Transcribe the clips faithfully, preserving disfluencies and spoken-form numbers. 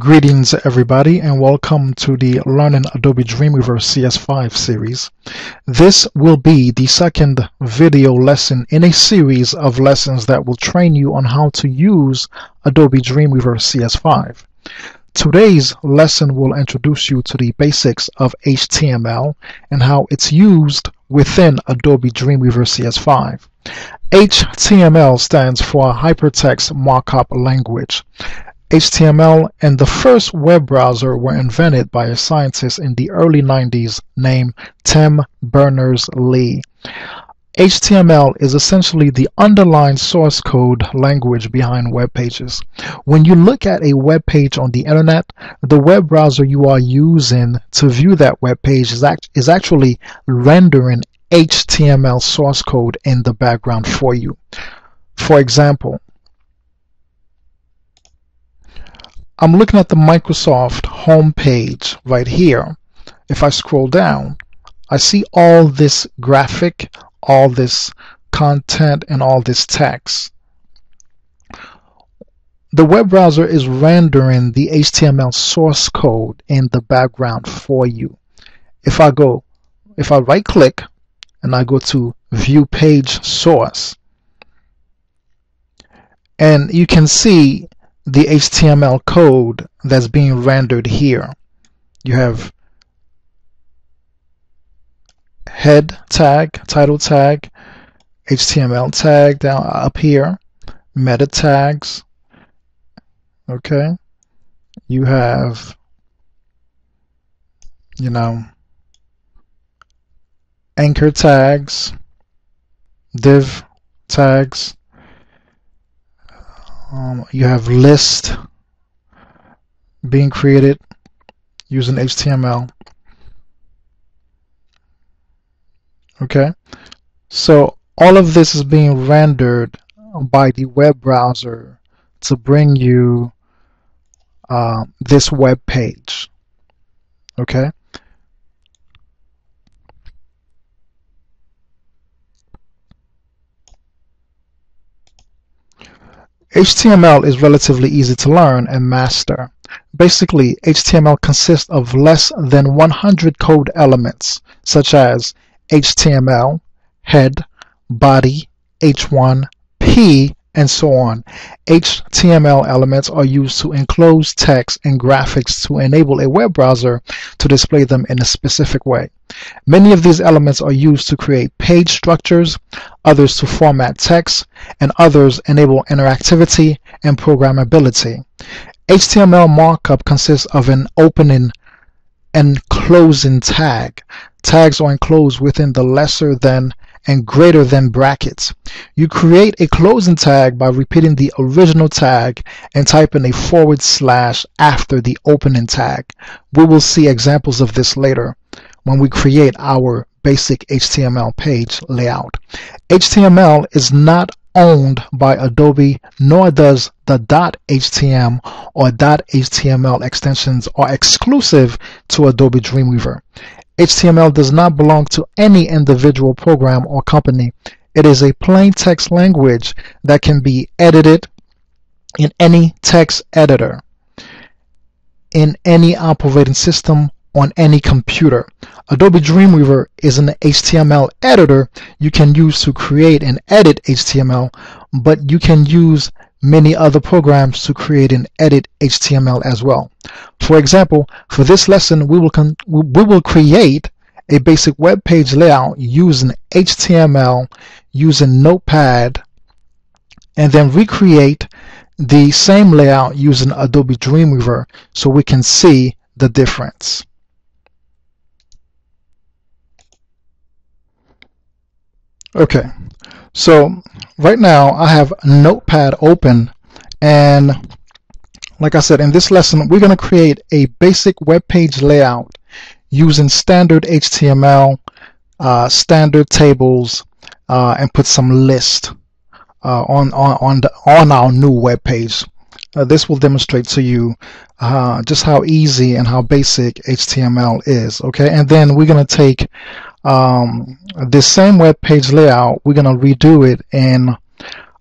Greetings everybody, and welcome to the Learning Adobe Dreamweaver C S five series. This will be the second video lesson in a series of lessons that will train you on how to use Adobe Dreamweaver C S five. Today's lesson will introduce you to the basics of H T M L and how it's used within Adobe Dreamweaver C S five. H T M L stands for Hypertext Markup Language. H T M L and the first web browser were invented by a scientist in the early nineties named Tim Berners-Lee. H T M L is essentially the underlying source code language behind web pages. When you look at a web page on the internet, the web browser you are using to view that web page is, act is actually rendering H T M L source code in the background for you. For example, I'm looking at the Microsoft homepage right here. If I scroll down, I see all this graphic, all this content, and all this text. The web browser is rendering the H T M L source code in the background for you. If I go, if I right-click and I go to View Page Source, and you can see the H T M L code that's being rendered here. You have head tag, title tag, H T M L tag down up here, meta tags. Okay, you have, you know, anchor tags, div tags. Um, you have list being created using H T M L. Okay, so all of this is being rendered by the web browser to bring you uh, this web page. Okay, H T M L is relatively easy to learn and master. Basically, H T M L consists of less than one hundred code elements, such as H T M L, head, body, H one P, and so on. H T M L elements are used to enclose text and graphics to enable a web browser to display them in a specific way. Many of these elements are used to create page structures, others to format text, and others enable interactivity and programmability. H T M L markup consists of an opening and closing tag. Tags are enclosed within the lesser than and greater than brackets. You create a closing tag by repeating the original tag and typing a forward slash after the opening tag. We will see examples of this later when we create our basic H T M L page layout. H T M L is not owned by Adobe, nor does the .htm or .html extensions are exclusive to Adobe Dreamweaver. H T M L does not belong to any individual program or company. It is a plain text language that can be edited in any text editor, in any operating system, on any computer. Adobe Dreamweaver is an H T M L editor you can use to create and edit H T M L, but you can use many other programs to create and edit H T M L as well. For example, for this lesson, we will, con we will create a basic web page layout using H T M L, using Notepad, and then recreate the same layout using Adobe Dreamweaver so we can see the difference. Okay, so right now I have Notepad open, and like I said, in this lesson we're going to create a basic web page layout using standard H T M L, uh, standard tables, uh, and put some list uh, on on on, the, on our new web page. Uh, this will demonstrate to you uh, just how easy and how basic H T M L is. Okay, and then we're going to take um, this same web page layout, we're going to redo it in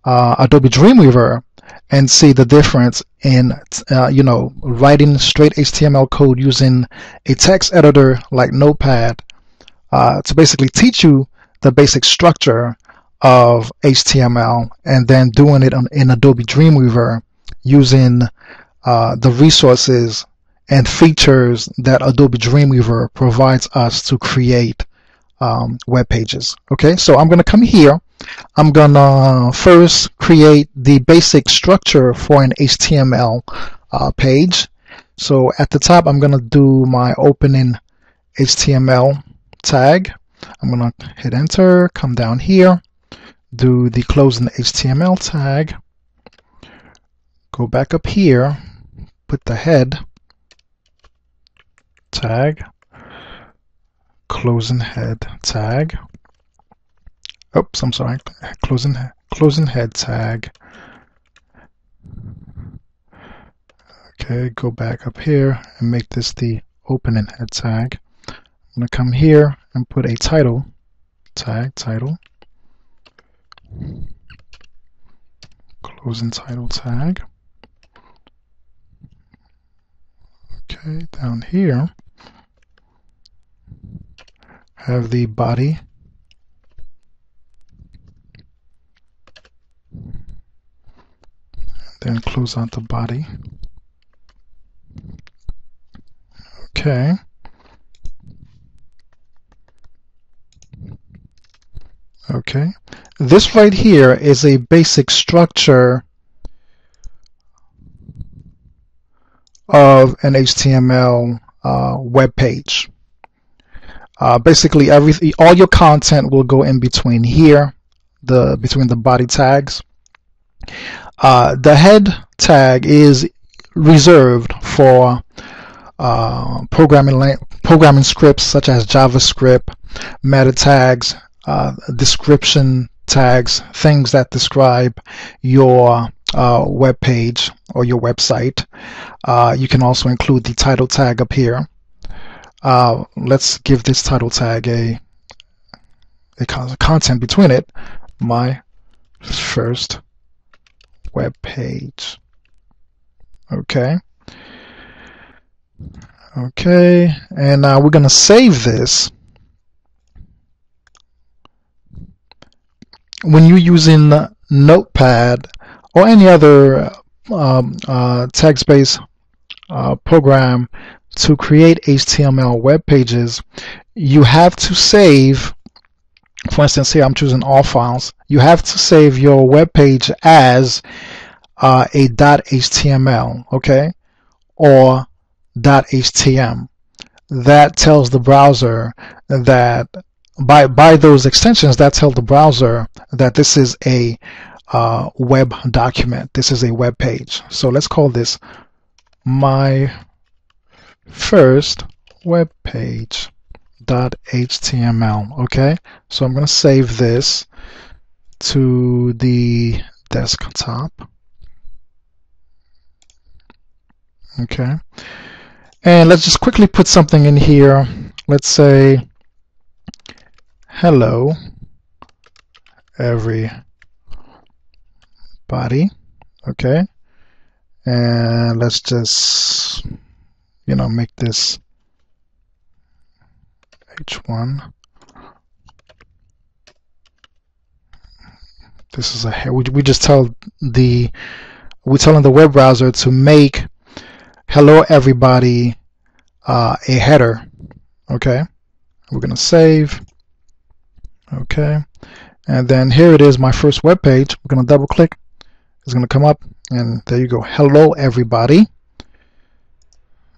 uh, Adobe Dreamweaver, and see the difference in uh, you know, writing straight H T M L code using a text editor like Notepad uh, to basically teach you the basic structure of H T M L, and then doing it on, in Adobe Dreamweaver using uh, the resources and features that Adobe Dreamweaver provides us to create um, web pages. Okay, so I'm going to come here. I'm going to first create the basic structure for an H T M L uh, page. So at the top, I'm going to do my opening H T M L tag. I'm going to hit enter, come down here, do the closing H T M L tag, go back up here, put the head tag, closing head tag, oops, I'm sorry, closing, closing head tag. Okay, go back up here and make this the opening head tag. I'm going to come here and put a title tag, title, closing title tag. Okay, down here, have the body. Then close out the body. Okay. Okay. This right here is a basic structure of an H T M L uh, web page. Uh, basically, everything, all your content will go in between here, the between the body tags. Uh, the head tag is reserved for uh, programming programming scripts such as JavaScript, meta tags, uh, description tags, things that describe your uh, web page or your website. Uh, you can also include the title tag up here. Uh, let's give this title tag a, a content between it. My first web page. Okay. Okay, and now uh, we're going to save this. When you're using Notepad or any other um, uh, text-based uh, program to create H T M L web pages, you have to save. For instance, here I'm choosing all files. You have to save your web page as uh, a .html, okay, or .htm. That tells the browser that by by those extensions, that tell the browser that this is a uh, web document. This is a web page. So let's call this my first web page. .html. Okay, so I'm going to save this to the desktop. Okay, and let's just quickly put something in here. Let's say, hello, everybody. Okay, and let's just, you know, make this H one. This is a we we just tell the we're telling the web browser to make hello everybody uh, a header. Okay, we're gonna save. Okay, and then here it is, my first web page. We're gonna double click. It's gonna come up, and there you go. Hello everybody.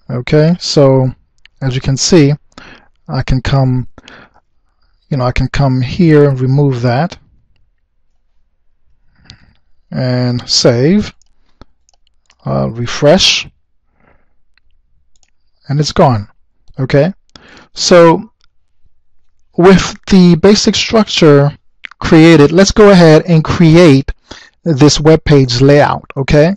Okay, so as you can see, I can come, you know, I can come here, remove that, and save. I'll refresh, and it's gone. Okay, so with the basic structure created, let's go ahead and create this web page layout. Okay,